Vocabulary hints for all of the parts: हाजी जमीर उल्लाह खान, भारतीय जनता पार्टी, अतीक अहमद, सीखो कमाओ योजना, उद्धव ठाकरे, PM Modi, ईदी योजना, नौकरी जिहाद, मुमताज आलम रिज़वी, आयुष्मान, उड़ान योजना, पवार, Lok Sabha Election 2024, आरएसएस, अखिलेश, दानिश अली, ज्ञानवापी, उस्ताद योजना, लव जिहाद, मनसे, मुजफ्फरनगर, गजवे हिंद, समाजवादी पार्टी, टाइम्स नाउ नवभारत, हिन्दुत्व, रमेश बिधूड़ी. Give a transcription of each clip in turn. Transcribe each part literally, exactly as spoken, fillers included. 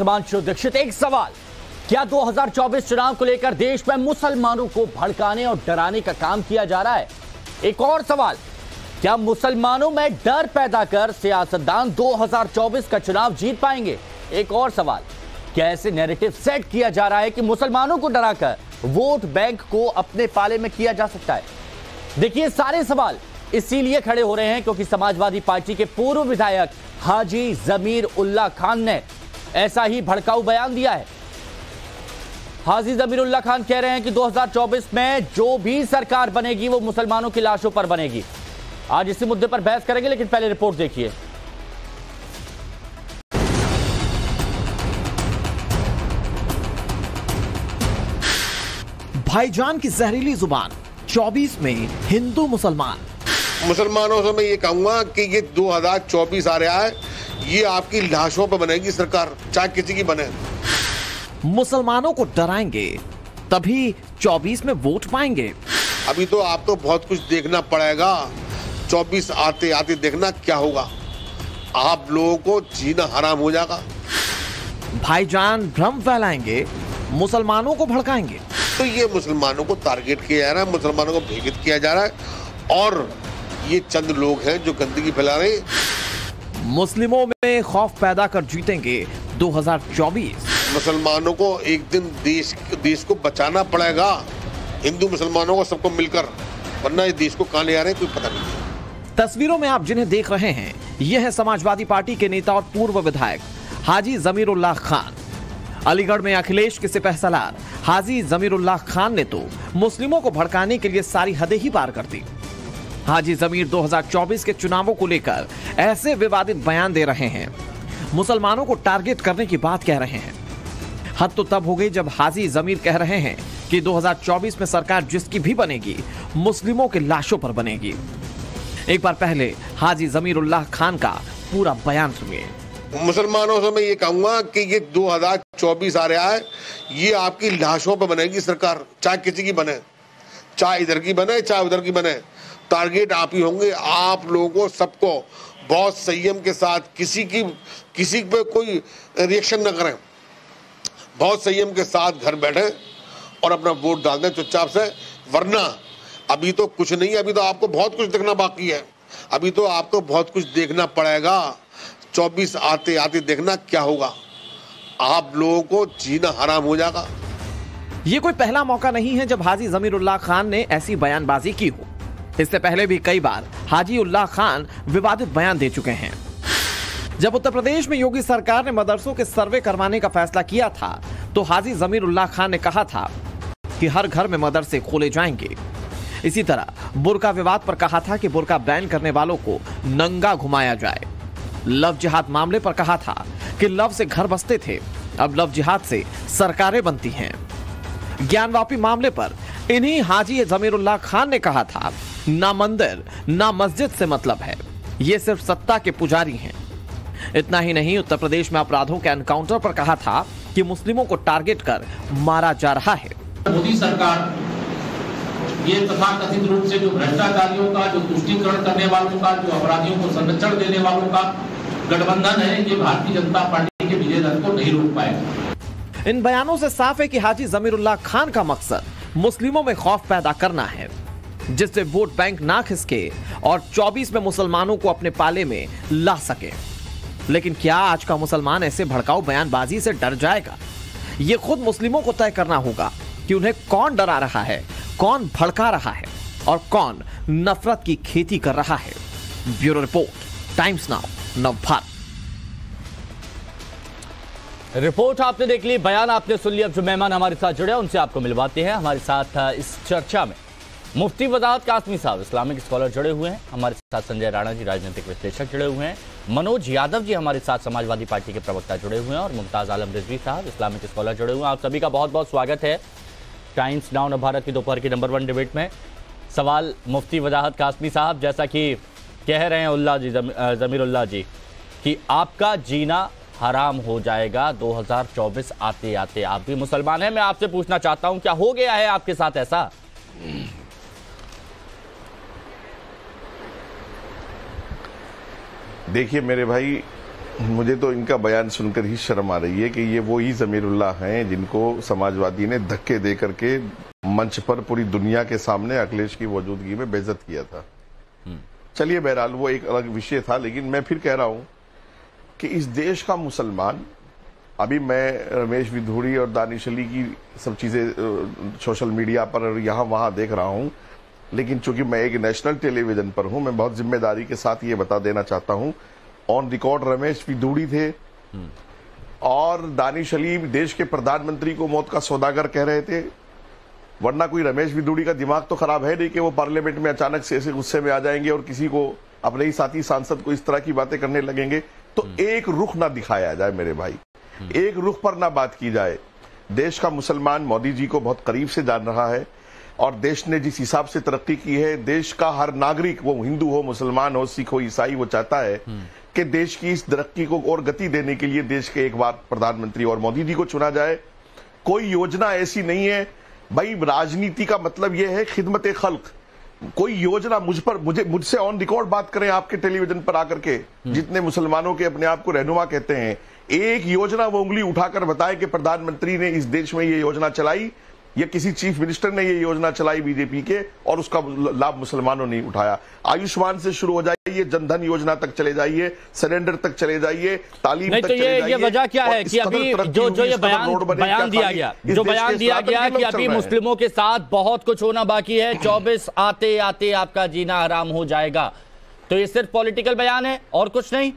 दीक्षित, एक सवाल, क्या दो हज़ार चौबीस चुनाव को लेकर देश में मुसलमानों को भड़काने और डराने का काम किया जा रहा है? एक और सवाल, क्या मुसलमानों में डर पैदा कर सियासतदान दो हज़ार चौबीस का चुनाव जीत पाएंगे? एक और सवाल, क्या ऐसे नैरेटिव सेट किया जा रहा है कि मुसलमानों को डराकर वोट बैंक को अपने पाले में किया जा सकता है? देखिए, सारे सवाल इसीलिए खड़े हो रहे हैं क्योंकि समाजवादी पार्टी के पूर्व विधायक हाजी जमीर उल्लाह खान ने ऐसा ही भड़काऊ बयान दिया है। हाजी जमीर उल्लाह खान कह रहे हैं कि दो हज़ार चौबीस में जो भी सरकार बनेगी वो मुसलमानों की लाशों पर बनेगी। आज इसी मुद्दे पर बहस करेंगे, लेकिन पहले रिपोर्ट देखिए। भाईजान की जहरीली जुबान, चौबीस में हिंदू मुसलमान। मुसलमानों से मैं ये कहूंगा कि ये दो हज़ार चौबीस आ रहा है, ये आपकी लाशों पर बनेगी सरकार, चाहे किसी की बने। मुसलमानों को डराएंगे तभी चौबीस में वोट पाएंगे। अभी तो आप तो बहुत कुछ देखना पड़ेगा, चौबीस आते आते देखना क्या होगा, आप लोगों को जीना हराम हो जाएगा। भाईजान भ्रम फैलाएंगे, मुसलमानों को भड़काएंगे। तो ये मुसलमानों को टारगेट किया जा रहा है, मुसलमानों को भेदित किया जा रहा है, और ये चंद लोग हैं जो गंदगी फैला रहे हैं। मुस्लिमों में खौफ पैदा कर जीतेंगे दो हज़ार चौबीस। मुसलमानों को एक दिन देश देश को बचाना पड़ेगा, हिंदू मुसलमानों को सबको मिलकर, वरना ये देश को कहां ले आ रहे हैं कोई पता नहीं। तस्वीरों में आप जिन्हें देख रहे हैं, ये है समाजवादी पार्टी के नेता और पूर्व विधायक हाजी जमीर उल्लाह खान। अलीगढ़ में अखिलेश के सिपहसालार हाजी जमीर उल्लाह खान ने तो मुस्लिमों को भड़काने के लिए सारी हदें ही पार कर दी। हाजी जमीर दो हज़ार चौबीस के चुनावों को लेकर ऐसे विवादित बयान दे रहे हैं, मुसलमानों को टारगेट करने की बात कह रहे हैं। हद तो तब हो गई जब हाजी जमीर कह रहे हैं कि दो हज़ार चौबीस में सरकार जिसकी भी बनेगी मुस्लिमों के लाशों पर बनेगी। एक बार पहले हाजी जमीर उल्लाह खान का पूरा बयान सुनिए। मुसलमानों से मैं ये कहूंगा कि ये दो हज़ार चौबीस आ रहा है, ये आपकी लाशों पर बनेगी सरकार, चाहे किसी की बने, चाहे इधर की बने चाहे उधर की बने, टारगेट आप ही होंगे। आप लोगों को सबको बहुत संयम के साथ, किसी की किसी पे कोई रिएक्शन न करें, बहुत संयम के साथ घर बैठें और अपना वोट डाल दें चुपचाप से, वरना अभी तो कुछ नहीं है, अभी तो आपको बहुत कुछ देखना बाकी है, अभी तो आपको बहुत कुछ देखना पड़ेगा, चौबीस आते आते देखना क्या होगा, आप लोगों को जीना हराम हो जाएगा। ये कोई पहला मौका नहीं है जब हाजी जमीर उल्लाह खान ने ऐसी बयानबाजी की हो। इससे पहले भी कई बार हाजी उल्लाह खान विवादित बयान दे चुके हैं। जब उत्तर प्रदेश में योगी सरकार ने मदरसों के सर्वे करवाने का फैसला किया था तो हाजी जमीर उल्लाह खान ने कहा था कि हर घर में मदरसे खोले जाएंगे। इसी तरह बुर्का विवाद पर कहा था कि बुर्का बैन करने वालों को नंगा घुमाया जाए। लव जिहाद मामले पर कहा था कि लव से घर बसते थे, अब लव जिहाद से सरकारें बनती हैं। ज्ञानवापी मामले पर इन्हीं हाजी जमीरुल्लाह खान ने कहा था, ना मंदिर ना मस्जिद से मतलब है, ये सिर्फ सत्ता के पुजारी हैं। इतना ही नहीं, उत्तर प्रदेश में अपराधों के एनकाउंटर पर कहा था कि मुस्लिमों को टारगेट कर मारा जा रहा है। मोदी सरकार ये तथाकथित रूप से जो भ्रष्टाचारियों का, जो तुष्टिकरण करने वालों का, जो अपराधियों को संरक्षण देने वालों का गठबंधन है, ये भारतीय जनता पार्टी के विजय रथ को नहीं रोक पाएगा। इन बयानों से साफ है कि हाजी जमीरुल्लाह खान का मकसद मुस्लिमों में खौफ पैदा करना है, जिससे वोट बैंक ना खिसके और चौबीस में मुसलमानों को अपने पाले में ला सके। लेकिन क्या आज का मुसलमान ऐसे भड़काऊ बयानबाजी से डर जाएगा? ये खुद मुस्लिमों को तय करना होगा कि उन्हें कौन डरा रहा है, कौन भड़का रहा है और कौन नफरत की खेती कर रहा है। Bureau report, टाइम्स नाउ नवभारत। Report आपने देख ली, बयान आपने सुन लिया। अब जो मेहमान हमारे साथ जुड़े हैं उनसे आपको मिलवाते हैं। हमारे साथ इस चर्चा में मुफ्ती वजाहत कासमी साहब इस्लामिक स्कॉलर जुड़े हुए हैं, हमारे साथ संजय राणा जी राजनीतिक विश्लेषक जुड़े हुए हैं, मनोज यादव जी हमारे साथ समाजवादी पार्टी के प्रवक्ता जुड़े हुए हैं और मुमताज आलम रिज़वी साहब इस्लामिक स्कॉलर जुड़े हुए हैं। आप सभी का बहुत बहुत स्वागत है टाइम्स नाउ नवभारत की दोपहर की नंबर वन डिबेट में। सवाल मुफ्ती वजाहत कासमी साहब, जैसा कि कह रहे हैं उल्लाह जी जमीरुल्लाह जी कि आपका जीना हराम हो जाएगा दो हज़ार चौबीस आते आते, आप भी मुसलमान हैं। मैं आपसे पूछना चाहता हूं, क्या हो गया है आपके साथ ऐसा? देखिए मेरे भाई, मुझे तो इनका बयान सुनकर ही शर्म आ रही है कि ये वो ही जमीर उल्लाह हैं जिनको समाजवादी ने धक्के दे करके मंच पर पूरी दुनिया के सामने अखिलेश की मौजूदगी में बेइज्जत किया था। चलिए बहरहाल वो एक अलग विषय था, लेकिन मैं फिर कह रहा हूं कि इस देश का मुसलमान, अभी मैं रमेश बिधूड़ी और दानिश अली की सब चीजें सोशल मीडिया पर यहाँ वहां देख रहा हूँ, लेकिन चूंकि मैं एक नेशनल टेलीविजन पर हूँ, मैं बहुत जिम्मेदारी के साथ ये बता देना चाहता हूँ, ऑन रिकॉर्ड रमेश बिधूड़ी थे और दानिश अली देश के प्रधानमंत्री को मौत का सौदागर कह रहे थे। वरना कोई रमेश बिधूड़ी का दिमाग तो खराब है नहीं कि वो पार्लियामेंट में अचानक से ऐसे गुस्से में आ जाएंगे और किसी को, अपने ही साथी सांसद को इस तरह की बातें करने लगेंगे। तो एक रुख ना दिखाया जाए मेरे भाई, एक रुख पर ना बात की जाए। देश का मुसलमान मोदी जी को बहुत करीब से जान रहा है और देश ने जिस हिसाब से तरक्की की है, देश का हर नागरिक, वो हिंदू हो, मुसलमान हो, सिख हो, ईसाई, वो चाहता है कि देश की इस तरक्की को और गति देने के लिए देश के एक बार प्रधानमंत्री और मोदी जी को चुना जाए। कोई योजना ऐसी नहीं है भाई, राजनीति का मतलब यह है खिदमत खल्क। कोई योजना मुझ पर, मुझे मुझसे ऑन रिकॉर्ड बात करें आपके टेलीविजन पर आकर के, जितने मुसलमानों के अपने आप को रहनुमा कहते हैं, एक योजना वो उंगली उठाकर बताए कि प्रधानमंत्री ने इस देश में ये योजना चलाई या किसी चीफ मिनिस्टर ने ये योजना चलाई बीजेपी के और उसका लाभ मुसलमानों ने उठाया। आयुष्मान से शुरू हो जाइए, जनधन योजना तक चले जाइए, सिलेंडर तक चले जाइए, तालीम तक तो चले जाइए। ये वजह क्या है कि अभी जो जो ये बयान बयान दिया गया, जो बयान दिया गया कि अभी मुस्लिमों के साथ बहुत कुछ होना बाकी है, चौबीस आते आते आपका जीना हराम हो जाएगा, तो ये सिर्फ पॉलिटिकल बयान है और कुछ नहीं।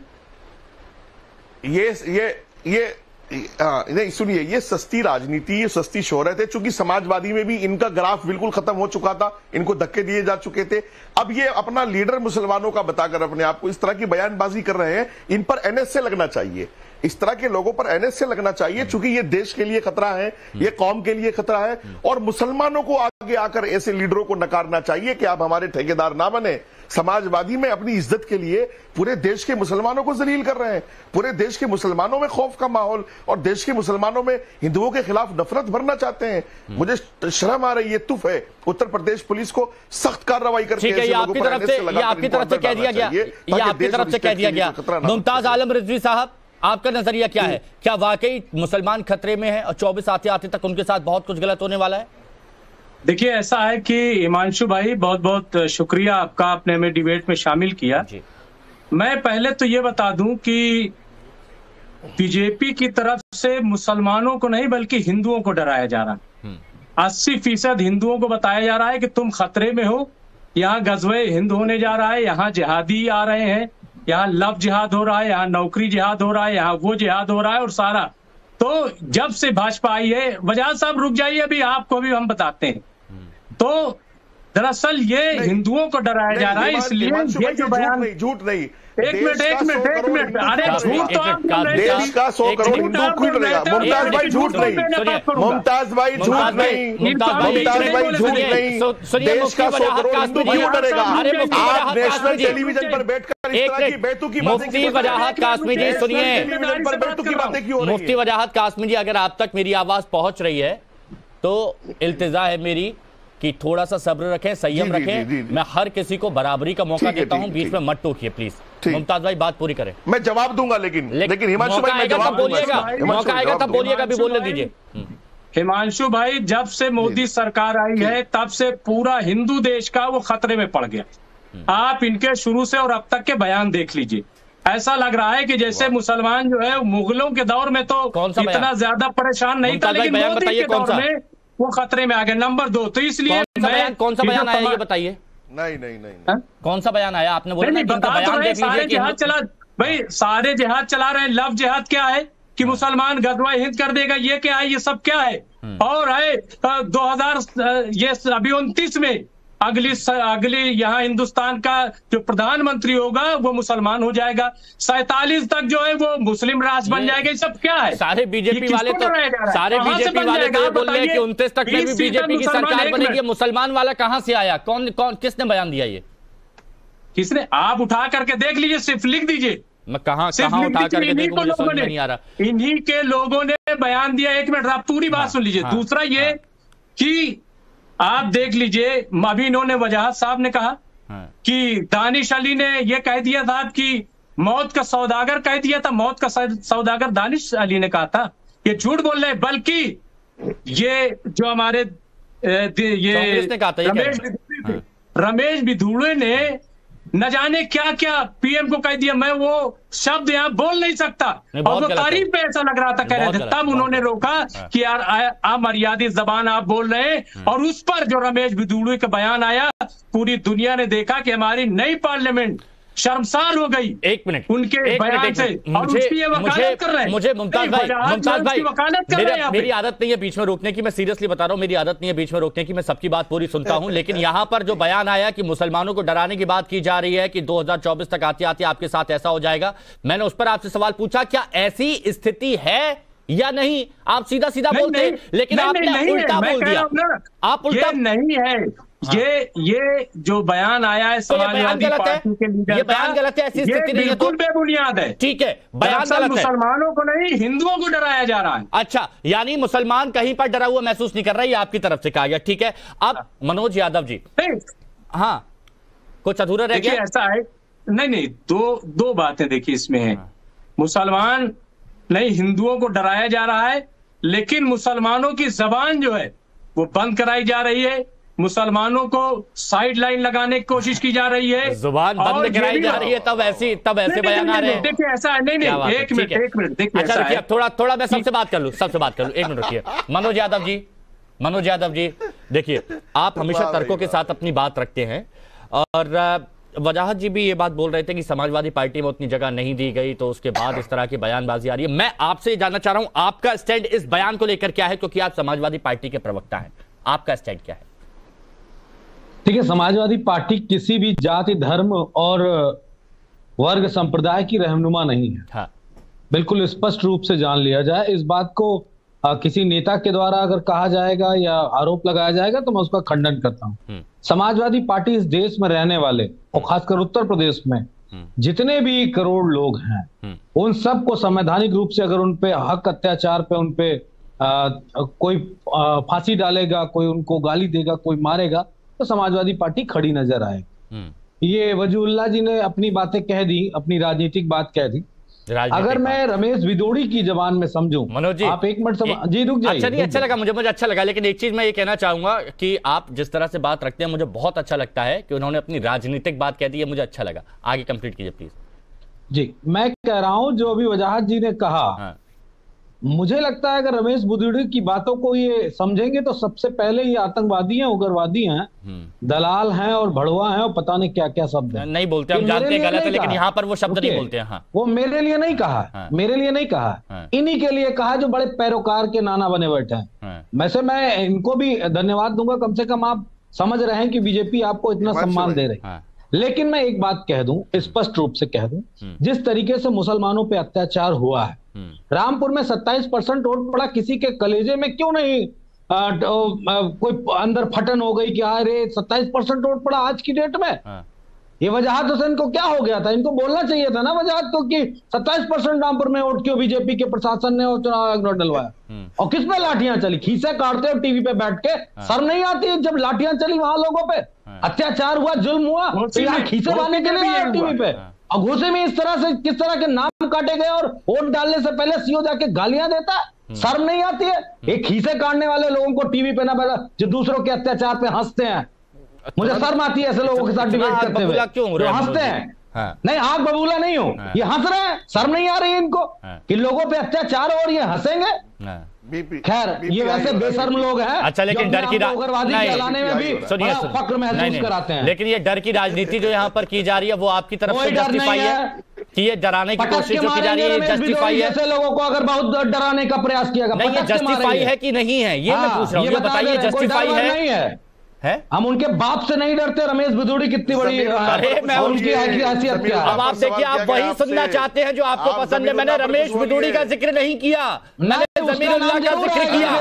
ये ये ये नहीं, सुनिए, ये सस्ती राजनीति, ये सस्ती शोहरत है। चूंकि समाजवादी में भी इनका ग्राफ बिल्कुल खत्म हो चुका था, इनको धक्के दिए जा चुके थे। अब ये अपना लीडर मुसलमानों का बताकर अपने आप को इस तरह की बयानबाजी कर रहे हैं। इन पर एनएसए लगना चाहिए, इस तरह के लोगों पर एनएसए लगना चाहिए, चूंकि ये देश के लिए खतरा है, ये कौम के लिए खतरा है। और मुसलमानों को आगे आकर ऐसे लीडरों को नकारना चाहिए कि आप हमारे ठेकेदार ना बने। समाजवादी में अपनी इज्जत के लिए पूरे देश के मुसलमानों को जलील कर रहे हैं, पूरे देश के मुसलमानों में खौफ का माहौल और देश के मुसलमानों में हिंदुओं के खिलाफ नफरत भरना चाहते हैं। मुझे शर्म आ रही है, तुफ है। उत्तर प्रदेश पुलिस को सख्त कार्रवाई करके आपकी तरफ से आपकी तरफ से कह दिया गया, ये आपकी तरफ से कह दिया गया। मुमताज आलम रिज़वी साहब, आपका नजरिया क्या है? क्या वाकई मुसलमान खतरे में है और चौबीस आते आते तक उनके साथ बहुत कुछ गलत होने वाला है? देखिए, ऐसा है कि हिमांशु भाई, बहुत बहुत शुक्रिया आपका, आपने हमें डिबेट में शामिल किया। मैं पहले तो ये बता दूं कि बीजेपी की तरफ से मुसलमानों को नहीं बल्कि हिंदुओं को डराया जा रहा है। अस्सी फीसद हिंदुओं को बताया जा रहा है कि तुम खतरे में हो। यहाँ गजवे हिंद होने जा रहा है, यहाँ जिहादी आ रहे हैं, यहाँ लव जिहाद हो रहा है, यहाँ नौकरी जिहाद हो रहा है, यहाँ वो जिहाद हो रहा है और सारा। तो जब से भाजपा आई है, वजाहत साहब रुक जाइए, अभी आपको भी हम बताते हैं। तो दरअसल ये हिंदुओं को डराया जा रहा है, इसलिए ये जो बयान, झूठ नहीं, एक मिनट एक मिनट एक मिनट अरे झूठ तो देश का सौ करोड़ हिंदू खुद रहेगा। मुमताज भाई झूठ नहीं, मुमताज भाई झूठ नहीं, मुमताज भाई झूठ नहीं, देश का सौ करोड़ हिंदू क्यों डरेगा? आप नेशनल टेलीविजन पर बैठकर इस तरह की बेतुकी बातें, मुफ्ती वजाहत कासमी जी सुनिए, मुफ्ती वजाहत कासमी जी, अगर आप तक मेरी आवाज पहुंच रही है तो इल्तिजा है मेरी कि थोड़ा सा सब्र रखें, संयम रखें। जी, जी, मैं हर किसी को बराबरी का मौका देता हूं, बीच में मत टोकिए प्लीज। मुमताज भाई बात पूरी करें, मैं जवाब दूंगा, लेकिन लेकिन हिमांशु भाई, मैं जवाब बोलिएगा, मौका आएगा तब बोलिएगा, अभी बोलने दीजिए। हिमांशु भाई, जब से मोदी सरकार आई है तब से पूरा हिंदू देश का वो खतरे में पड़ गया। आप इनके शुरू से और अब तक के बयान देख लीजिए, ऐसा लग रहा है कि जैसे मुसलमान जो है मुगलों के दौर में तो इतना ज्यादा परेशान नहीं था, लेकिन मोदी के दौर में वो खतरे में आ गए। नंबर दो, तो इसलिए कौन सा बयान आया ये बताइए। नहीं नहीं नहीं, नहीं। कौन सा बयान आया? आपने बोला नहीं, नहीं, बता तो रहे, सारे जिहाद चला भाई, सारे जिहाद चला रहे हैं। लव जिहाद क्या है कि मुसलमान गजवा हिंद कर देगा, ये क्या है? ये सब क्या है? और है दो हजार ये अभी उनतीस में अगली अगली यहाँ हिंदुस्तान का जो प्रधानमंत्री होगा वो मुसलमान हो जाएगा, सैतालीस तक जो है वो मुस्लिम राष्ट्र बन जाएगा। ये सब क्या है? सारे बीजेपी वाले तो सारे बीजेपी वाले तो बोल रहे हैं कि उनतीस तक में भी बीजेपी की सरकार बनेगी। मुसलमान वाला कहाँ से आया? कौन कौन किसने बयान दिया? ये किसने? आप उठा करके देख लीजिए, सिर्फ लिख दीजिए, कहाँ कहाँ उठा करके देखो, समझ नहीं आ रहा। इन्हीं के लोगों ने बयान दिया। एक मिनट, आप पूरी बात सुन लीजिए। दूसरा ये कि आप देख लीजिए, अभी इन्होंने वजाहत साहब ने कहा कि दानिश अली ने यह कह दिया था कि मौत का सौदागर कह दिया था, मौत का सौदागर दानिश अली ने कहा था, ये झूठ बोल रहे हैं। बल्कि ये जो हमारे ये ने कहा था, रमेश बिधूड़ी रमेश बिधूड़ी ने न जाने क्या क्या पीएम को कह दिया, मैं वो शब्द यहाँ बोल नहीं सकता, और वो तारीफ पे ऐसा लग रहा था कह रहे थे। तब उन्होंने रोका कि यार अमर्यादित जबान आप बोल रहे हैं, और उस पर जो रमेश बिधूड़ी का बयान आया, पूरी दुनिया ने देखा कि हमारी नई पार्लियामेंट शर्मसार हो गई। एक मिनट, उनके एक मिनट से मुझे ये वकालत कर रहे हैं। मुझे मुमताज भाई मुमताज भाई वकालत कर रहे हैं। मेरी आदत नहीं है बीच में रोकने की, मैं सीरियसली बता रहा हूँ, मेरी आदत नहीं है बीच में रोकने की, मैं सबकी बात पूरी सुनता हूँ। लेकिन यहाँ पर जो बयान आया कि मुसलमानों को डराने की बात की जा रही है कि दो हज़ार चौबीस तक आते आते आपके साथ ऐसा हो जाएगा, मैंने उस पर आपसे सवाल पूछा क्या ऐसी स्थिति है या नहीं। आप सीधा सीधा बोलते हैं, लेकिन आपने उल्टा बोल दिया। आप उल्टा नहीं है, ये ये जो बयान आया है समाजवादी पार्टी के लीडर का, ये बयान गलत है, ऐसी स्थिति नहीं है, बिल्कुल बेबुनियाद है। ठीक है, बयान गलत है, मुसलमानों को नहीं हिंदुओं को डराया जा रहा है। अच्छा, यानी मुसलमान कहीं पर डरा हुआ महसूस नहीं कर रहा है, ये आपकी तरफ से कहा गया। ठीक है, अब मनोज यादव जी, हाँ कुछ अधूरा रह गया ऐसा है। नहीं नहीं, दो दो बातें देखिए इसमें है, मुसलमान नहीं हिंदुओं को डराया जा रहा है, लेकिन मुसलमानों की जबान जो है वो बंद कराई जा रही है, मुसलमानों को साइड लाइन लगाने की कोशिश की जा रही है, जुबान बंद कराई जा रही है, तब ऐसी तब ऐसे बयान आ रहे हैं। देखिए ऐसा है, नहीं नहीं, एक मिनट एक मिनट देखिए, अच्छा रुकिए, थोड़ा थोड़ा मैं सबसे बात कर लूं सबसे बात कर लूं एक मिनट रुकिए। मनोज यादव जी मनोज यादव जी देखिए, आप हमेशा तर्कों के साथ अपनी बात रखते हैं, और वजाहत जी भी ये बात बोल रहे थे कि समाजवादी पार्टी में उतनी जगह नहीं दी गई, तो उसके बाद इस तरह की बयानबाजी आ रही है। मैं आपसे जानना चाह रहा हूँ आपका स्टैंड इस बयान को लेकर क्या है, क्योंकि आप समाजवादी पार्टी के प्रवक्ता हैं, आपका स्टैंड क्या है। ठीक है, समाजवादी पार्टी किसी भी जाति, धर्म और वर्ग संप्रदाय की रहनुमा नहीं है। हाँ। बिल्कुल स्पष्ट रूप से जान लिया जाए इस बात को, आ, किसी नेता के द्वारा अगर कहा जाएगा या आरोप लगाया जाएगा तो मैं उसका खंडन करता हूँ। समाजवादी पार्टी इस देश में रहने वाले और खासकर उत्तर प्रदेश में जितने भी करोड़ लोग हैं, उन सबको संवैधानिक रूप से अगर उनपे हक अत्याचार पे उनपे कोई फांसी डालेगा, कोई उनको गाली देगा, कोई मारेगा, तो समाजवादी पार्टी खड़ी नजर आएगी। ये वजूल्ला जी ने अपनी बातें कह दी, अपनी राजनीतिक बात कह दी। अगर मैं रमेश बिधूड़ी की जबान में समझूं, मनोज जी आप एक मिनट सम... एक... जी रुक जाइए। अच्छा नहीं, अच्छा लगा मुझे मुझे अच्छा लगा, लेकिन एक चीज मैं ये कहना चाहूंगा कि आप जिस तरह से बात रखते हैं मुझे बहुत अच्छा लगता है कि उन्होंने अपनी राजनीतिक बात कह दी है, मुझे अच्छा लगा। आगे कंप्लीट कीजिए प्लीज। जी मैं कह रहा हूँ जो अभी वजाहत जी ने कहा, मुझे लगता है अगर रमेश बिधूड़ी की बातों को ये समझेंगे तो सबसे पहले ये आतंकवादी हैं, उग्रवादी हैं, दलाल हैं और भड़वा हैं और पता नहीं क्या क्या शब्द हैं। नहीं बोलते हम, जानते हैं गलत है, लेकिन यहाँ पर वो शब्द नहीं बोलते हैं। हाँ। वो मेरे लिए नहीं कहा, हाँ। मेरे लिए नहीं कहा, हाँ। इन्हीं के लिए कहा जो बड़े पैरोकार के नाना बने बैठे हैं। वैसे मैं इनको भी धन्यवाद दूंगा, कम से कम आप समझ रहे हैं कि बीजेपी आपको इतना सम्मान दे रही है। लेकिन मैं एक बात कह दूं, स्पष्ट रूप से कह दूं, जिस तरीके से मुसलमानों पे अत्याचार हुआ है, रामपुर में सत्ताईस परसेंट वोट पड़ा, किसी के कलेजे में क्यों नहीं आ, आ, आ, कोई अंदर फटन हो गई कि अरे सत्ताईस परसेंट वोट पड़ा आज की डेट में। हाँ। ये वजाहत हुसैन को क्या हो गया था, इनको बोलना चाहिए था ना वजाहत को कि सत्ताईस परसेंट रामपुर में वोट क्यों बीजेपी के प्रशासन ने चुनाव डलवाया, और किस पे लाठियां चली, खीसे काटते टीवी पे बैठ के, शर्म नहीं आती जब लाठियां चली वहां लोगों पे, अत्याचार हुआ, जुल्म हुआ, यहाँ खीसे लाने के लिए टीवी पे, और घूसे में इस तरह से किस तरह के नाम काटे गए, और वोट डालने से पहले सीओ जाके गालियां देता है, शर्म नहीं आती है। एक खीसे काटने वाले लोगों को टीवी पे ना बैठा जो दूसरों के अत्याचार पे हंसते हैं, मुझे शर्म आती है ऐसे लोगों के साथ डिबेट करते हुए, क्यों हंसते हैं। हाँ। नहीं आग बबूला नहीं हो, हाँ। ये हंस रहे हैं, शर्म नहीं आ रही है इनको, हाँ। कि लोगों पे अत्याचार हो, ये हंसेंगे। खैर ये वैसे बेशर्म लोग हैं। अच्छा, लेकिन डर की राजनीति चलाने में भी फक्र महसूस कराते हैं, लेकिन ये डर की राजनीति जो यहाँ पर की जा रही है वो आपकी तरफ से जस्टिफाई है कि ये डराने की कोशिश की जा रही है, जस्टिफाई है। ऐसे लोगों को अगर बहुत डराने का प्रयास किया गया, ये जस्टिफाई है कि नहीं है, ये मैं पूछ रहा हूँ, बताइए जस्टिफाई है है? हम उनके बाप से नहीं डरते। रमेश बिधूड़ी कितनी बड़ी, अरे मैं उनकी हैसियत क्या। अब आप देखिए, आप वही सुनना चाहते हैं जो आपको पसंद है। मैंने रमेश बिधूड़ी का जिक्र नहीं किया, मैंने जमीर उल्लाह का जिक्र किया,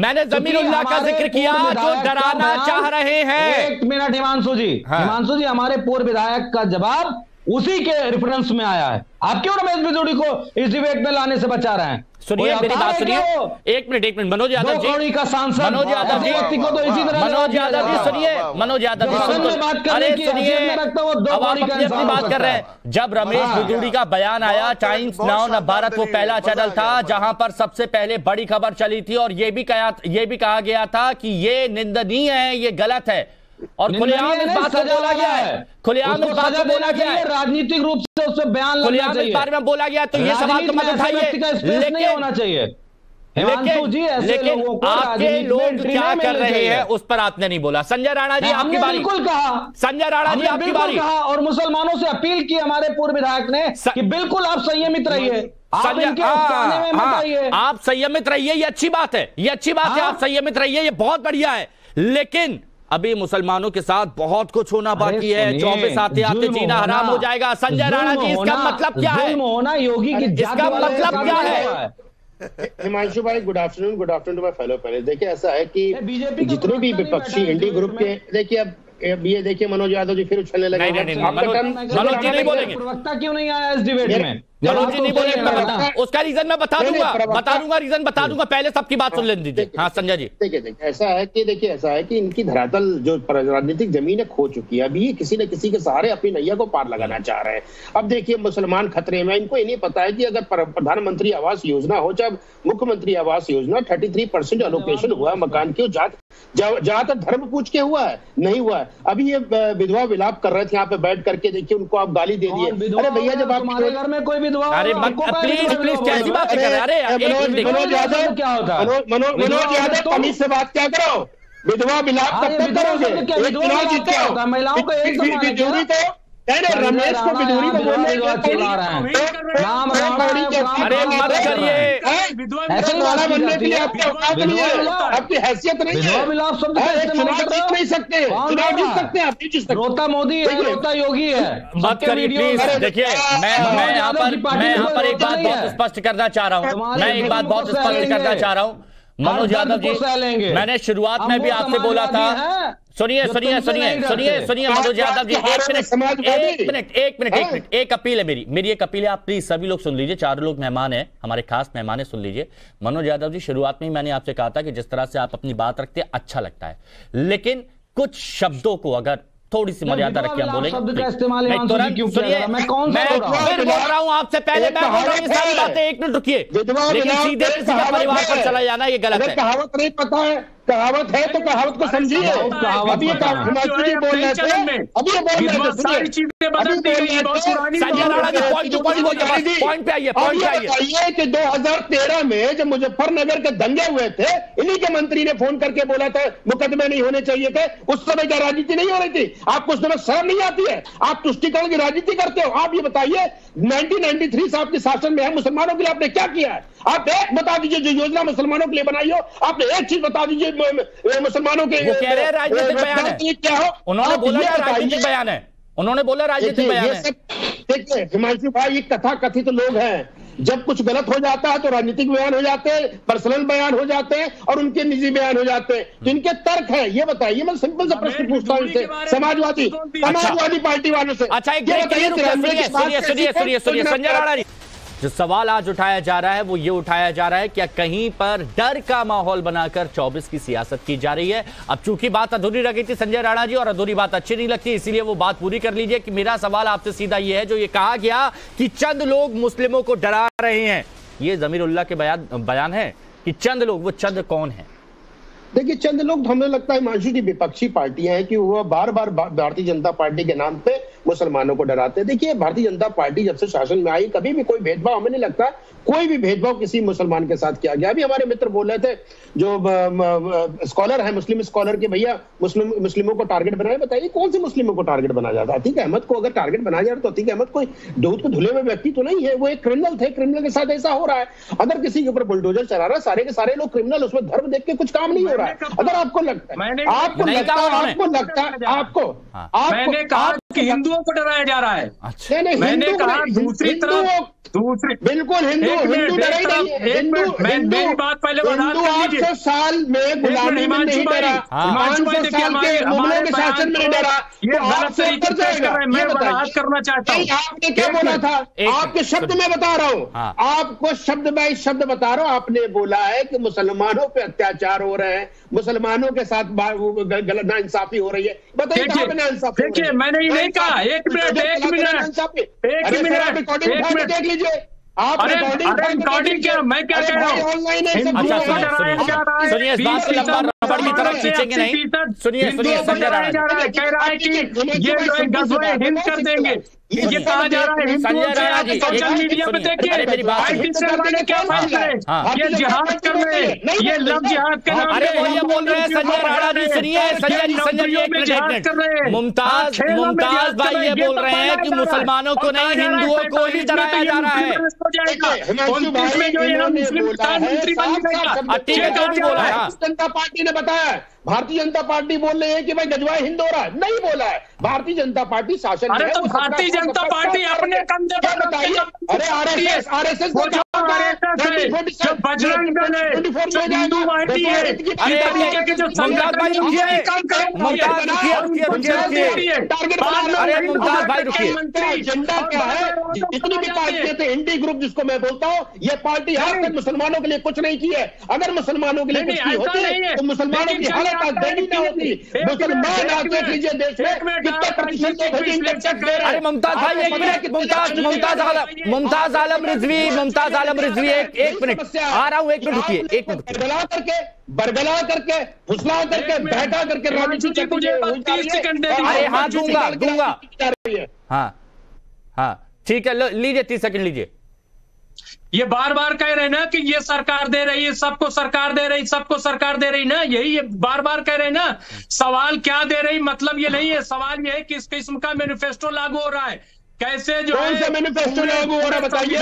मैंने जमीर उल्लाह का जिक्र किया जो डराना चाह रहे हैं। एक मिनट हिमांशु जी, हिमांशु जी हमारे पूर्व विधायक का जवाब उसी के रेफरेंस में आया है। आप क्यों रमेश बिधूड़ी को इस डिबेट में लाने से बचा रहे हैं? सुनिए मेरी बात सुनिए, एक मिनट एक मिनट मनोज यादव जी का सांसद मनोज यादव जी को तो इसी तरह मनोज यादव जी सुनिए मनोज यादव जी बात कर रहे हैं बात कर रहे हैं जब रमेश बिधूड़ी का बयान आया, टाइम्स नाउ नवभारत वो पहला चैनल था जहां पर सबसे पहले बड़ी खबर चली थी और ये भी ये भी कहा गया था कि ये निंदनीय है, ये गलत है और खुलेआम इस बात को बोला गया है, खुलेआम इस बात को बोला गया है, राजनीतिक रूप से उससे बयान खुलेआम इस बारे में बोला गया। तो ये सवाल तो मत उठाइए, लेकिन नहीं होना चाहिए, लेकिन जी ऐसे लेकिन आपके लोग क्या कर रहे हैं उस पर आपने नहीं बोला। संजय राणा जी आपकी बारी, बिल्कुल कहा संजय राणा जी आपकी बारी कहा और मुसलमानों से अपील की हमारे पूर्व विधायक ने कि बिल्कुल आप संयमित रहिए, आप इनके में मत आइए, आप संयमित रहिए, ये अच्छी बात है, ये अच्छी बात है, आप संयमित रहिए, ये बहुत बढ़िया है, लेकिन अभी मुसलमानों के साथ बहुत कुछ होना बाकी है, चौबीस आते आते जीना हराम हो जाएगा। संजय राणा जी इसका मतलब क्या है? होना योगी की इसका मतलब क्या है? हिमांशु भाई good afternoon, good afternoon to my fellow panel. देखिए ऐसा है कि जितने भी विपक्षी इंडी ग्रुप के, देखिए अब ये देखिए मनोज यादव जी फिर उछलने लगे, मनोज जी नहीं बोलेंगे, प्रवक्ता क्यों नहीं आया इस डिबेट में, मनोज जी नहीं बोलेंगे, उसका रीजन मैं बता दूंगा बता दूंगा रीजन बता दूंगा, पहले सबकी बात सुन लेने दीजिए। हाँ संजय जी देखिए देखिए ऐसा है कि देखिए ऐसा है कि इनकी धरातल जो राजनीतिक जमीन है खो चुकी है, अभी किसी न किसी के सहारे अपनी नैया को पार लगाना चाह रहे हैं। अब देखिए मुसलमान खतरे में, इनको ये नहीं पता है कि अगर प्रधानमंत्री आवास योजना हो चाहे मुख्यमंत्री Awas Yojana thirty three percent allocation हुआ है मकान की, ज्यादातर धर्म पूछ के हुआ है नहीं हुआ है। अभी ये विधवा विलाप कर रहे थे यहाँ पे बैठ करके, देखिए उनको आप गाली दे दिए, अरे भैया जब आप घर में कोई विधवा, अरे प्लीज प्लीज कैसी बात कर रहे हैं? मनोज यादव क्या होता है, मनोज यादव तमीज से बात क्या करो, विधवा विलाप तब तक करोगे, महिलाओं को एक रमेश को बिधूड़ी को बोलने आपकी हैसियत नहीं है, सकते सकते रोता मोदी है, रोता योगी है, बात करिए प्लीज। देखिए मैं मैं यहाँ पर मैं यहाँ पर एक बात बहुत स्पष्ट करना चाह रहा हूँ, मैं एक बात बहुत स्पष्ट करना चाह रहा हूँ मनोज यादव जी, मैंने शुरुआत में भी आपसे बोला था, सुनिए सुनिए सुनिए सुनिए सुनिए मनोज यादव जी एक मिनट एक मिनट एक मिनट एक मिनट एक अपील है मेरी मेरी एक अपील है, आप प्लीज सभी लोग सुन लीजिए, चारों लोग मेहमान हैं हमारे, खास मेहमान हैं, सुन लीजिए। मनोज यादव जी शुरुआत में ही मैंने आपसे कहा था कि जिस तरह से आप अपनी बात रखते हैं अच्छा लगता है, लेकिन कुछ शब्दों को अगर थोड़ी सी मर्यादा रखिए, हम बोलेंगे शब्द का इस्तेमाल मैं कौन मैं फिर बोल रहा हूँ आपसे पहले मैं बोल रहा हूँ ये सारी बातें, एक मिनट रुकिए, लेकिन सीधे सीधा परिवार पर चला जाना ये गलत है। कहावत नहीं पता है, कहावत है तो कहावत को समझिए, अभी ये बोल रहे थे अभी ये बोल रहे थे सारी चीजें बदल दे रही है। Sanjay Rana ji point to point बोलिए, पॉइंट पे आइए, पॉइंट पे आइए कि दो हज़ार तेरह में जब मुजफ्फरनगर के दंगे हुए थे इन्हीं के मंत्री ने फोन करके बोला था मुकदमे नहीं होने चाहिए थे, उस समय क्या राजनीति नहीं हो रही थी? आपको उस समय शर्म नहीं आती है? आप तुष्टिकरण की राजनीति करते हो। आप ये बताइए नाइनटीन नाइंटी थ्री से आपके शासन में है मुसलमानों के लिए आपने क्या किया है? आप एक बता दीजिए जो योजना मुसलमानों के लिए बनाई हो, आपने एक चीज बता दीजिए मुसलमानों के राजनीतिक क्या हो? उन्होंने बोला राजनीतिक बयान है, उन्होंने बोला राजनीतिक बयान है। देखिए हिमांशु भाई ये कथा कथित लोग हैं, जब कुछ गलत हो जाता है तो राजनीतिक बयान हो जाते हैं, पर्सनल बयान हो जाते हैं और उनके निजी बयान हो जाते हैं, तो इनके तर्क है। ये बताइए, मैं सिंपल से प्रश्न पूछता हूँ इनसे, समाजवादी समाजवादी पार्टी वालों से, अच्छा बताइए जो सवाल आज उठाया जा रहा है वो ये उठाया जा रहा है क्या कहीं पर डर का माहौल बनाकर चौबीस की सियासत की जा रही है। अब चूंकि बात अधूरी रखी थी संजय राणा जी और अधूरी बात अच्छी नहीं लगती, इसीलिए वो बात पूरी कर लीजिए कि मेरा सवाल आपसे सीधा ये है, जो ये कहा गया कि चंद लोग मुस्लिमों को डरा रहे हैं, ये जमीर उल्लाह के बयान बयान है कि चंद लोग, वो चंद कौन है? देखिए चंद लोग हमें लगता है मानसू जी विपक्षी पार्टियां हैं कि वो बार बार भारतीय जनता पार्टी के नाम पे मुसलमानों को डराते हैं। देखिए भारतीय जनता पार्टी जब से शासन में आई कभी भी कोई भेदभाव हमें नहीं लगता, कोई भी भेदभाव किसी मुसलमान के साथ किया गया। अभी हमारे मित्र बोल रहे थे जो स्कॉलर है मुस्लिम स्कॉलर के, भैया मुस्लिम मुस्लिमों को टारगेट बनाया, बताइए कौन से मुस्लिमों को टारगेट बनाया जाता है? अतीक अहमद को अगर टारगेट बनाया जाए तो अतीक अहमद कोई दूध को धुले हुए व्यक्ति तो नहीं है, वो एक क्रिमिनल थे, क्रिमिनल के साथ ऐसा हो रहा है। अगर किसी के ऊपर बुलडोजर चला रहा है सारे के सारे लोग क्रिमिनल, उसमें धर्म देख के कुछ काम नहीं हो रहा है। अगर आपको लगता है आपको लगता है आपको लगता है आपको आपने कहा कि हिंदुओं को डराया जा रहा है। अच्छा। मैंने कहा दूसरी तरफ दूसरी बिल्कुल हिंदू हिंदू डराई नहीं है। एक मिनट, मेरी बात पहले बता दीजिए। आठ सौ साल में गुलामी में नहीं डरा, हिमांशु भाई देखिए हमारे मुगलों के शासन में डरा, ये गलत तरीके से कर रहे हैं। मैं वजाहत करना चाहता हूँ, आपने क्या बोला था, आपके शब्द में बता रहा हूँ, आपको शब्द बाई शब्द बता रहा हूँ। आपने बोला है कि मुसलमानों पे अत्याचार हो रहे हैं, मुसलमानों के साथ गलत नाइंसाफी हो रही है। बताइए कहाँ पे नाइंसाफी? देखिए मैंने ये नहीं कहा। एक मिनट एक मिनट एक मिनट देख लीजिए आप रिकॉर्डिंग। क्या मैं क्या कह रहा हूँ? सुनिए, रबड़ की तरफ खींचेंगे नहीं। सुनिए सुनिए संजय राणा कह रहा है कि ये गजवे हिंद कर देंगे, ये कहा जा रहा है। संजय राणा जी सोशल मीडिया पे देखिए क्या बात है, ये जिहाद कर रहे हैं, ये लव जिहाद कर रहे हैं बोल रहे हैं। संजय राणा जी सुनिए, संजय जी संजय जी मुमताज मुमताज भाई ये बोल रहे हैं कि मुसलमानों को नहीं हिंदुओं को ही डराया जा रहा है। जनता पार्टी ने बताया, भारतीय जनता पार्टी बोल रही है कि भाई गजवा हिंद हो रहा है, नहीं बोला है। भारतीय जनता पार्टी शासन में है, तो भारतीय जनता पार्टी अपने कंधे पर बताइए। अरे आरएसएस आरएसएस जब बजरंग दल है, झंडा क्या है, जितनी भी पार्टियां थे इंडी ग्रुप जिसको मैं बोलता हूँ, ये पार्टी आज तक मुसलमानों के लिए कुछ नहीं की है। अगर मुसलमानों के लिए कुछ की होती है तो मुसलमानों की हालत आज देनी नहीं होती। मुसलमान आज देख लीजिए देश में कितने प्रतिशत लोग। अरे मुमताज भाई एक मिनट, मुमताज मुमताज आलम मुमताज आलम रिज़वी मुमताज आलम रिज़वी एक एक मिनट आ रहा हूँ, एक मिनट रुकिए एक मिनट। बरगला करके बरगला करके फुसला करके बैठा करके अरे हाँ दूंगा दूंगा हाँ हाँ ठीक है लीजिए तीस सेकंड लीजिए। ये बार बार कह रहे हैं ना कि ये सरकार दे रही है सबको, सरकार दे रही सबको, सरकार दे रही ना, यही ये बार बार कह रहे हैं ना। सवाल क्या दे रही मतलब ये नहीं है, सवाल ये है कि इस किस्म का मैनिफेस्टो लागू हो रहा है कैसे, जो कौन सा मैनिफेस्टो लागू हो रहा है बताइए।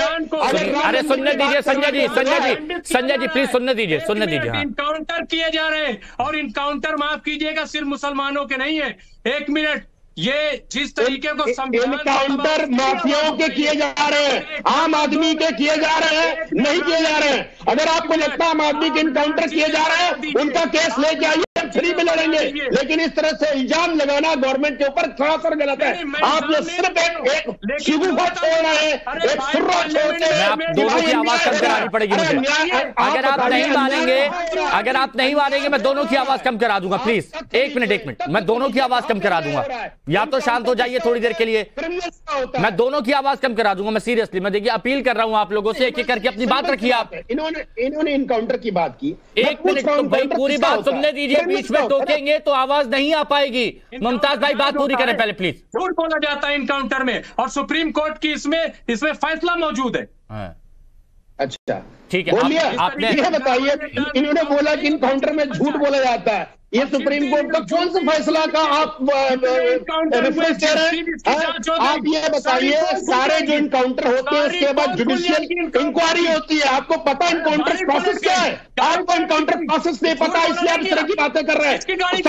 अरे सुनने दीजिए संजय जी संजय जी संजय जी प्लीज सुनने दीजिए सुनने दीजिए। इनकाउंटर किए जा रहे हैं और इनकाउंटर माफ कीजिएगा सिर्फ मुसलमानों के नहीं है। एक मिनट, ये जिस तरीके को इनकाउंटर माफियाओं के किए जा रहे हैं, आम आदमी के किए जा रहे हैं, नहीं किए जा रहे हैं। अगर आपको लगता है आम आदमी के इनकाउंटर किए जा रहे हैं, उनका केस लेके आइए, फ्री में लड़ेंगे। लेकिन इस तरह से इल्जाम लगाना गवर्नमेंट के ऊपर थोड़ा सा गलत है। आप लोग सिर्फ एक शिगु को छोड़ रहे हैं, एक सुर्रा छोड़ते हैं। दोनों की आवाज कम करानी पड़ेगी मुझे, अगर आप नहीं मानेंगे अगर आप नहीं मानेंगे मैं दोनों की आवाज कम करा दूंगा। प्लीज एक मिनट एक मिनट मैं दोनों की आवाज कम करा दूंगा, या तो शांत हो जाइए थोड़ी देर के लिए, मैं दोनों की आवाज कम करा दूंगा। मैं सीरियसली मैं देखिए अपील कर रहा हूं आप लोगों से, एक एक करके अपनी बात रखिए। आप इन्होंने इन्होंने इनकाउंटर की बात की, एक मिनट तो भाई पूरी बात सुनने दीजिए, बीच में टोकेंगे तो आवाज नहीं आ पाएगी। मुमताज भाई बात पूरी करें पहले प्लीज। झूठ बोला जाता है इनकाउंटर में, और सुप्रीम कोर्ट की इसमें इसमें फैसला मौजूद है। अच्छा ठीक है, आपने ये बताइए इन्होंने बोला कि इनकाउंटर में झूठ बोला जाता है, ये सुप्रीम कोर्ट का कौन सा फैसला का आप रेफरेंस दे रहे हैं? आप ये बताइए सारे जो इनकाउंटर होते हैं उसके बाद जुडिशियल इंक्वायरी होती है। आपको पता है इनकाउंटर प्रोसेस क्या है? आपको इनकाउंटर प्रोसेस नहीं पता, इसलिए आप इस तरह की बातें कर रहे हैं।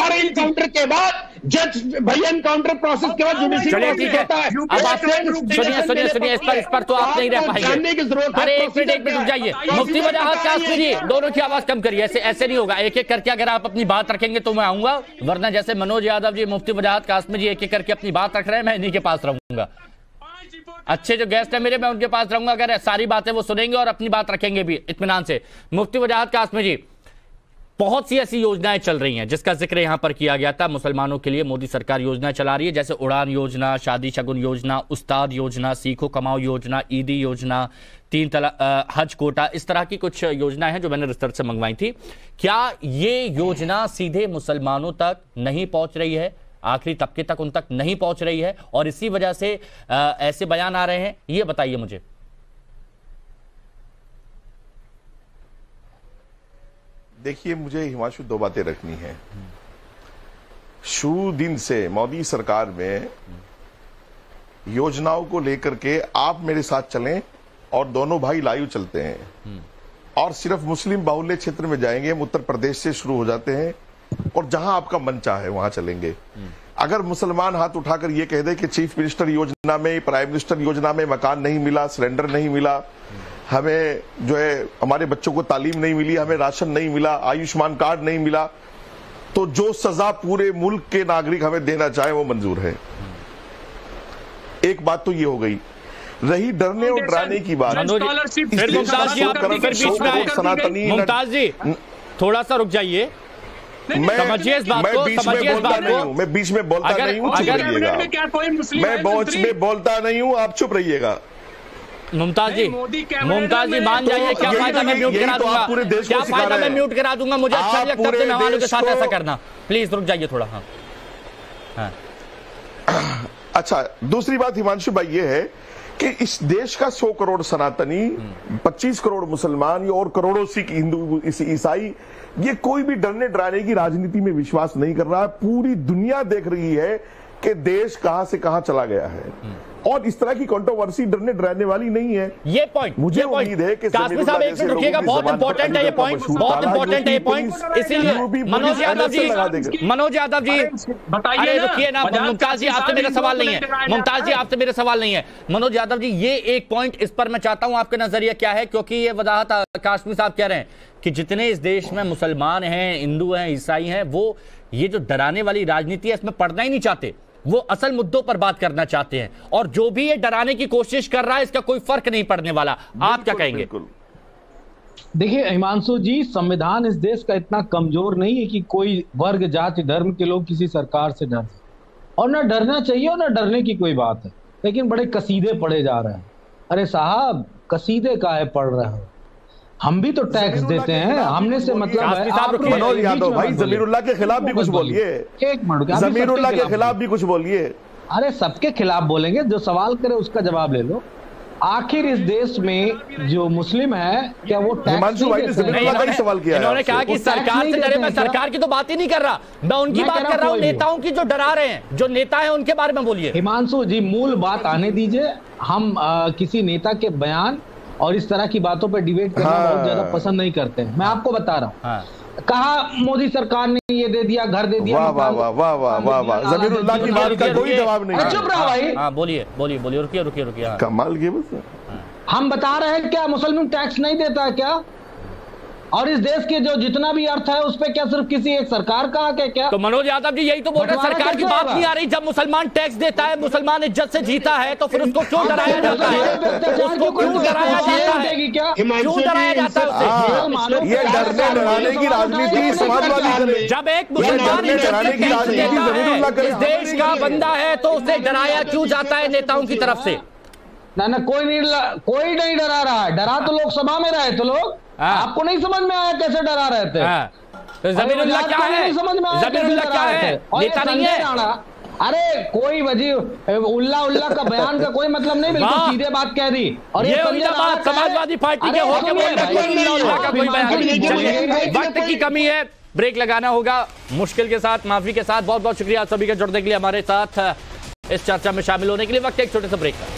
सारे इनकाउंटर के बाद जज भैया इनकाउंटर प्रोसेस के बाद जुडिशियल ठीक है। अब आप सुनिए सुनिए सुनिए इस पर इस पर तो आप नहीं रह पाएंगे, जानने की जरूरत है। अरे एक मिनट एक मिनट रुक जाइए, मुफ्ती वजाहत कासमी दोनों की आवाज कम करिए, ऐसे ऐसे नहीं होगा। एक एक करके अगर आप अपनी बात रखेंगे तो मैं आऊंगा, वरना जैसे मनोज यादव जी मुफ्ती वजाहत कासमी जी एक एक करके अपनी बात रख रहे हैं, मैं इन्हीं के पास रहूंगा। अच्छे जो गेस्ट है मेरे मैं उनके पास रहूंगा, अगर सारी बातें वो सुनेंगे और अपनी बात रखेंगे भी इत्मीनान से। मुफ्ती वजाहत कासमी जी, बहुत सी ऐसी योजनाएं चल रही हैं जिसका जिक्र यहां पर किया गया था, मुसलमानों के लिए मोदी सरकार योजना चला रही है, जैसे उड़ान योजना, शादी शगुन योजना, उस्ताद योजना, सीखो कमाओ योजना, ईदी योजना, तीन तला हज कोटा, इस तरह की कुछ योजनाएं हैं जो मैंने रिसर्च से मंगवाई थी। क्या ये योजना सीधे मुसलमानों तक नहीं पहुंच रही है, आखिरी तबके तक उन तक नहीं पहुंच रही है और इसी वजह से आ, ऐसे बयान आ रहे हैं, ये बताइए मुझे। देखिए मुझे हिमांशु दो बातें रखनी है। शुरू दिन से मोदी सरकार में योजनाओं को लेकर के आप मेरे साथ चलें और दोनों भाई लाइव चलते हैं, और सिर्फ मुस्लिम बाहुल्य क्षेत्र में जाएंगे, हम उत्तर प्रदेश से शुरू हो जाते हैं और जहां आपका मन चाहे वहां चलेंगे। अगर मुसलमान हाथ उठाकर ये कह दे कि चीफ मिनिस्टर योजना में, प्राइम मिनिस्टर योजना में मकान नहीं मिला, सिलेंडर नहीं मिला, हमें जो है हमारे बच्चों को तालीम नहीं मिली, हमें राशन नहीं मिला, आयुष्मान कार्ड नहीं मिला, तो जो सजा पूरे मुल्क के नागरिक हमें देना चाहे वो मंजूर है। एक बात तो ये हो गई। रही डरने और डराने की बात, मुमताज जी थोड़ा सा रुक जाइए, मैं समझिए इस बात को, समझिए इस बात को। मैं बीच में बोलता नहीं हूँ, चुप रहिएगा। मैं बीच में बोलता नहीं हूँ, आप चुप रहिएगा। मुमताज जी, मुमताज जी मान जाइए, क्या फायदा मैं म्यूट करा दूंगा, क्या फायदा मैं म्यूट करा दूंगा, मुझे अच्छा लगता है मेहमानों के साथ ऐसा करना। प्लीज रुक जाइए थोड़ा। हाँ, अच्छा। दूसरी बात हिमांशु भाई ये है कि इस देश का सौ करोड़ सनातनी, पच्चीस करोड़ मुसलमान या और करोड़ों सिख, हिंदू, ईसाई, ये कोई भी डरने डराने की राजनीति में विश्वास नहीं कर रहा है। पूरी दुनिया देख रही है कि देश कहां से कहां चला गया है, और इस तरह की कंट्रोवर्सी डरने डराने वाली नहीं है। ये पॉइंट मुझे उम्मीद है कि कासमी साहब एक मिनट रुकिएगा, बहुत इंपॉर्टेंट है ये पॉइंट, बहुत इंपॉर्टेंट है ये पॉइंट। इसीलिए मनोज यादव जी, मनोज यादव जी बताइए, रुकिए ना। मुमताज जी आपसे मेरा सवाल नहीं है, मुमताज जी आपसे मेरा सवाल नहीं है। मनोज यादव जी ये एक पॉइंट, इस पर मैं चाहता हूँ आपका नजरिया क्या है, क्योंकि ये वजाहत कासमी साहब कह रहे हैं कि जितने इस देश में मुसलमान हैं, हिंदू हैं, ईसाई हैं, वो ये जो डराने वाली राजनीति है इसमें पढ़ना ही नहीं चाहते, वो असल मुद्दों पर बात करना चाहते हैं, और जो भी ये डराने की कोशिश कर रहा है इसका कोई फर्क नहीं पड़ने वाला। आप क्या कहेंगे? देखिए हिमांशु जी, संविधान इस देश का इतना कमजोर नहीं है कि कोई वर्ग, जाति, धर्म के लोग किसी सरकार से डर, और ना डरना चाहिए और ना डरने की कोई बात है। लेकिन बड़े कसीदे पढ़े जा रहे हैं। अरे साहब कसीदे काहे पढ़ रहे हो, हम भी तो टैक्स देते हैं, हमने से मतलब है। मनोज यादव भाई जमीर उल्लाह के खिलाफ भी कुछ बोलिए, एक मिनट, जमीर उल्लाह के खिलाफ भी कुछ बोलिए। अरे सबके खिलाफ बोलेंगे, जो सवाल करे उसका जवाब ले लो। आखिर इस देश में जो मुस्लिम है क्या वो टैक्स नहीं? सवाल किया, इन्होंने कहा कि सरकार से डरे। मैं सरकार की तो बात ही नहीं कर रहा, मैं उनकी बात कर रहा हूँ, नेताओं की जो डरा रहे हैं, जो नेता है उनके बारे में बोलिए। हिमांशु जी मूल बात आने दीजिए, हम किसी नेता के बयान और इस तरह की बातों पर डिबेट करना हाँ। बहुत ज्यादा पसंद नहीं करते हैं। मैं आपको बता रहा हूँ हाँ। कहा मोदी सरकार ने ये दे दिया, घर दे दिया, वाह वाह वाह वाह वाह, जमीरुल्लाह की बात का कोई जवाब नहीं। चुप रहो भाई, बोलिए बोलिए बोलिए, रुकिए रुकिए रुकिए, कमाल की बात। हम बता रहे हैं क्या मुसलमान टैक्स नहीं देता है क्या? और इस देश के जो जितना भी अर्थ है उस पर क्या सिर्फ किसी एक सरकार का हक है क्या? तो मनोज यादव जी यही तो बोल रहे हैं, सरकार की बात नहीं आ रही। जब मुसलमान टैक्स देता है, मुसलमान इज्जत से जीता है, तो फिर उसको क्यों डराया जाता है? उसको क्यों डराया जाता है? क्यों डराया जाता है? ये डरने डराने की राजनीति समाजवादी, जब एक मुसलमान इस देश का बंदा है तो उसे डराया क्यों जाता है नेताओं की तरफ से? ना ना, कोई नहीं, कोई नहीं डरा रहा है। डरा तो लोकसभा में रहे थे लोग, आपको नहीं समझ में आया कैसे डरा रहे थे? तो जमीरुल्लाह क्या है, जमीरुल्लाह क्या है, नेता नहीं है। अरे कोई वजीर उल्लाह उल्लाह का बयान का कोई मतलब नहीं, बिल्कुल सीधे बात कह दी। और ये समाजवादी पार्टी के होके बोलना, वक्त की कमी है, ब्रेक लगाना होगा। मुश्किल के साथ, माफी के साथ, बहुत बहुत शुक्रिया आप सभी के जुड़ने के लिए, हमारे साथ इस चर्चा में शामिल होने के लिए। वक्त एक छोटे से ब्रेक।